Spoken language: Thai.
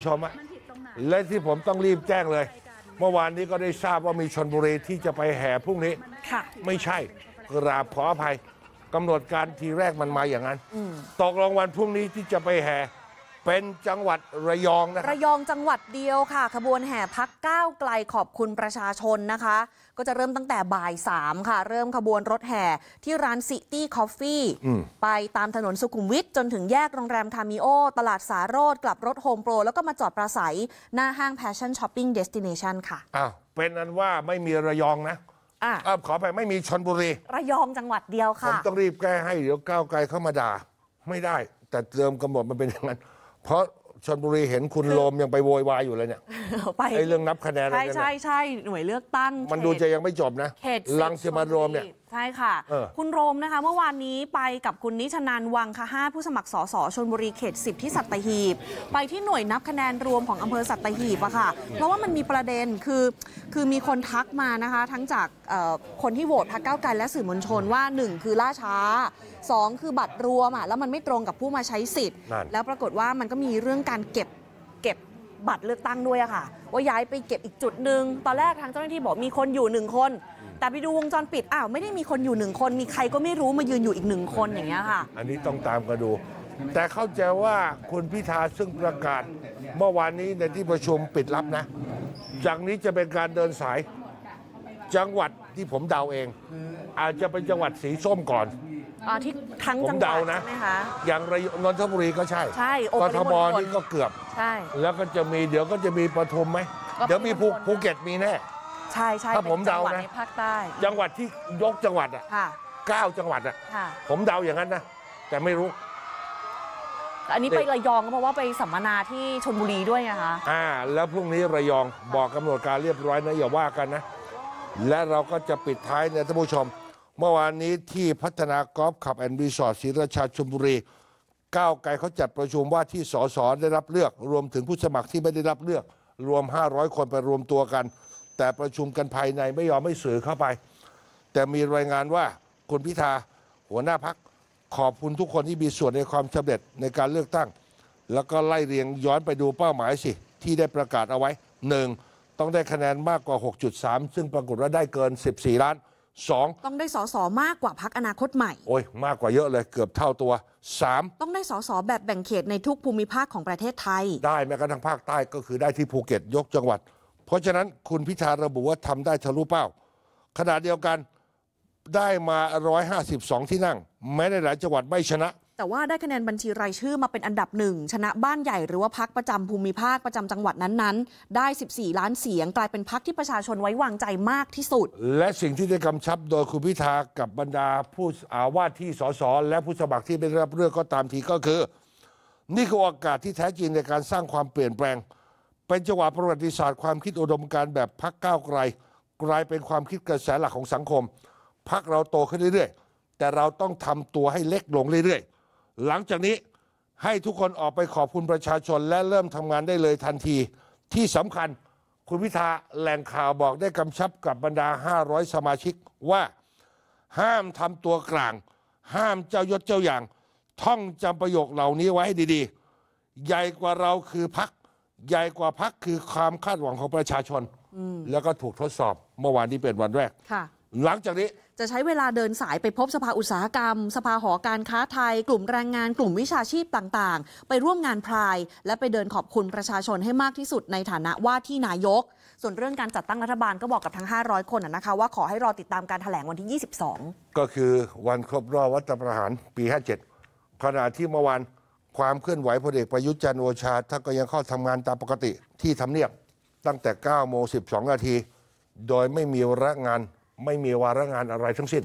ชมและที่ผมต้องรีบแจ้งเลยเมื่อวานนี้ก็ได้ทราบว่ามีชลบุรีที่จะไปแห่พรุ่งนี้ไม่ใช่กราบขออภัยกำหนดการทีแรกมันมาอย่างนั้นตกลงวันพรุ่งนี้ที่จะไปแห่เป็นจังหวัดระยองนะครับระยองจังหวัดเดียวค่ะขบวนแห่พรรคก้าวไกลขอบคุณประชาชนนะคะก็จะเริ่มตั้งแต่บ่าย3ค่ะเริ่มขบวนรถแห่ที่ร้านซิตี้คอฟฟี่ไปตามถนนสุขุมวิทจนถึงแยกโรงแรมคามิโอตลาดสาโรจน์กลับรถโฮมโปรแล้วก็มาจอดปราศัยหน้าห้างแพชชั่นช้อปปิ้งเดสติเนชันค่ะอ้าวเป็นนั้นว่าไม่มีระยองนะขอไปไม่มีชลบุรีระยองจังหวัดเดียวค่ะผมต้องรีบแก้ให้เดี๋ยวก้าวไกลเข้ามาด่าไม่ได้แต่เติมกำหนดมันเป็นอย่างนั้นเพราะชลบุรีเห็นคุณโลมยังไปโวยวายอยู่เลยเนี่ยไอ้เรื่องนับคะแนนอะไรเนี่ยใช่หน่วยเลือกตั้งมันดูจะยังไม่จบนะรังสิมันต์โรมเนี่ยใช่ค่ะคุณโรมนะคะเมื่อวานนี้ไปกับคุณนิชนันท์ วังคหะผู้สมัครสสชลบุรีเขต10ที่สัตหีบไปที่หน่วยนับคะแนนรวมของอำเภอสัตหีบอะค่ะเพราะว่ามันมีประเด็นคือมีคนทักมานะคะทั้งจากคนที่โหวตพรรคก้าวไกลและสื่อมวลชนว่า1คือล่าช้า2คือบัตรรวมอะแล้วมันไม่ตรงกับผู้มาใช้สิทธิ์แล้วปรากฏว่ามันก็มีเรื่องการเก็บบัตรเลือกตั้งด้วยอะค่ะว่าย้ายไปเก็บอีกจุดหนึ่งตอนแรกทางเจ้าหน้าที่บอกมีคนอยู่1คนแต่ไปดูวงจรปิดอ้าวไม่ได้มีคนอยู่1คนมีใครก็ไม่รู้มายืนอยู่อีก1คนอย่างเงี้ยค่ะอันนี้ต้องตามกันดูแต่เข้าใจว่าคุณพิธาซึ่งประกาศเมื่อวานนี้ในที่ประชุมปิดลับนะจากนี้จะเป็นการเดินสายจังหวัดที่ผมเดาเองอาจจะเป็นจังหวัดสีส้มก่อนที่ทั้งจังหวัดนะอย่างนนทบุรีก็ใช่กทมนี่ก็เกือบใช่แล้วก็จะมีเดี๋ยวก็จะมีปทุมไหมเดี๋ยวมีภูเก็ตมีแน่ใช่ถ้าผมเดานะจังหวัดที่ยกจังหวัดอ่ะ9จังหวัดอ่ะผมเดาอย่างนั้นนะแต่ไม่รู้อันนี้ไประยองเพราะว่าไปสัมมนาที่ชลบุรีด้วยนะคะแล้วพรุ่งนี้ระยองบอกกำหนดการเรียบร้อยนะอย่าว่ากันนะและเราก็จะปิดท้ายนะท่านผู้ชมเมื่อวานนี้ที่พัฒนากอล์ฟคลับแอนด์รีสอร์ทศรีราชาชลบุรีก้าวไกลเขาจัดประชุมว่าที่สสได้รับเลือกรวมถึงผู้สมัครที่ไม่ได้รับเลือกรวม500คนไปรวมตัวกันแต่ประชุมกันภายในไม่ยอมให้สื่อเข้าไปแต่มีรายงานว่าคุณพิธาหัวหน้าพรรคขอบคุณทุกคนที่มีส่วนในความสำเร็จในการเลือกตั้งแล้วก็ไล่เรียงย้อนไปดูเป้าหมายสิที่ได้ประกาศเอาไว้1ต้องได้คะแนนมากกว่า 6.3 ซึ่งปรากฏว่าได้เกิน14ล้าน2ต้องได้สสมากกว่าพรรคอนาคตใหม่โอ้ยมากกว่าเยอะเลยเกือบเท่าตัว3ต้องได้สสแบบแบ่งเขตในทุกภูมิภาคของประเทศไทยได้แม้กระทั่งภาคใต้ก็คือได้ที่ภูเก็ตยกจังหวัดเพราะฉะนั้นคุณพิธาระบุว่าทำได้ทะลุเป้าขณะเดียวกันได้มา152ที่นั่งแม้ในหลายจังหวัดไม่ชนะแต่ว่าได้คะแนนบัญชีรายชื่อมาเป็นอันดับ1ชนะบ้านใหญ่หรือว่าพรรคประจำภูมิภาคประจำจังหวัดนั้นๆได้14ล้านเสียงกลายเป็นพรรคที่ประชาชนไว้วางใจมากที่สุดและสิ่งที่ได้กำชับโดยคุณพิธากับบรรดาผู้ว่าที่สสและผู้สมัครที่ได้รับเลือกก็ตามทีก็คือนี่คือโอกาสที่แท้จริงในการสร้างความเปลี่ยนแปลงเป็นจังหวะประวัติศาสตร์ความคิดอุดมการณ์แบบพรรคก้าวไกลกลายเป็นความคิดกระแสหลักของสังคมพรรคเราโตขึ้นเรื่อยๆแต่เราต้องทำตัวให้เล็กลงเรื่อยๆหลังจากนี้ให้ทุกคนออกไปขอบคุณประชาชนและเริ่มทำงานได้เลยทันทีที่สำคัญคุณพิธาแหล่งข่าวบอกได้กำชับกับบรรดา500สมาชิกว่าห้ามทำตัวกลางห้ามเจ้ายศเจ้าอย่างท่องจำประโยคเหล่านี้ไว้ให้ดีๆใหญ่กว่าเราคือพรรคใหญ่กว่าพรรคคือความคาดหวังของประชาชนแล้วก็ถูกทดสอบเมื่อวานที่เป็นวันแรกหลังจากนี้จะใช้เวลาเดินสายไปพบสภาอุตสาหกรรมสภาหอการค้าไทยกลุ่มแรงงานกลุ่มวิชาชีพต่างๆไปร่วมงานพรายและไปเดินขอบคุณประชาชนให้มากที่สุดในฐานะว่าที่นายกส่วนเรื่องการจัดตั้งรัฐบาลก็บอกกับทั้ง500คนนะคะว่าขอให้รอติดตามการแถลงวันที่22ก็คือวันครบรอบรัฐประหารปี57ขณะที่เมื่อวานความเคลื่อนไหวพลเอกประยุทธ์จันทร์โอชาท่านก็ยังเข้าทำงานตามปกติที่ทำเนียบตั้งแต่ 9:12 น.โดยไม่มีวาระงานอะไรทั้งสิ้น